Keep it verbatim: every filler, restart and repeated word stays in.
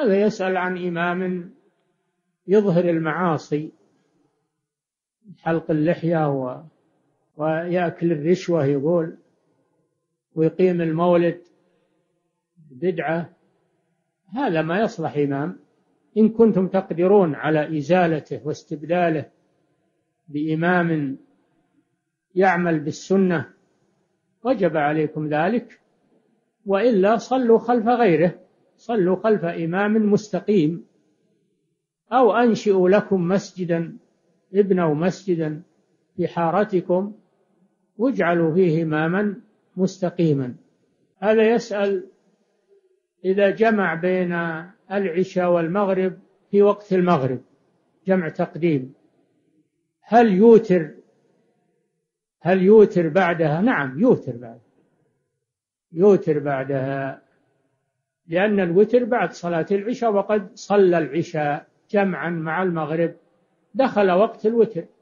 هذا يسأل عن إمام يظهر المعاصي، حلق اللحية و... ويأكل الرشوة يقول، ويقيم المولد بدعة، هذا ما يصلح إمام. إن كنتم تقدرون على إزالته واستبداله بإمام يعمل بالسنة وجب عليكم ذلك، وإلا صلوا خلف غيره، صلوا خلف إمام مستقيم، أو أنشئوا لكم مسجدا، ابنوا مسجدا في حارتكم واجعلوا فيه إماما مستقيما. هذا يسأل إذا جمع بين العشاء والمغرب في وقت المغرب جمع تقديم، هل يوتر هل يوتر بعدها؟ نعم يوتر بعدها، يوتر بعدها لأن الوتر بعد صلاة العشاء، وقد صلى العشاء جمعا مع المغرب دخل وقت الوتر.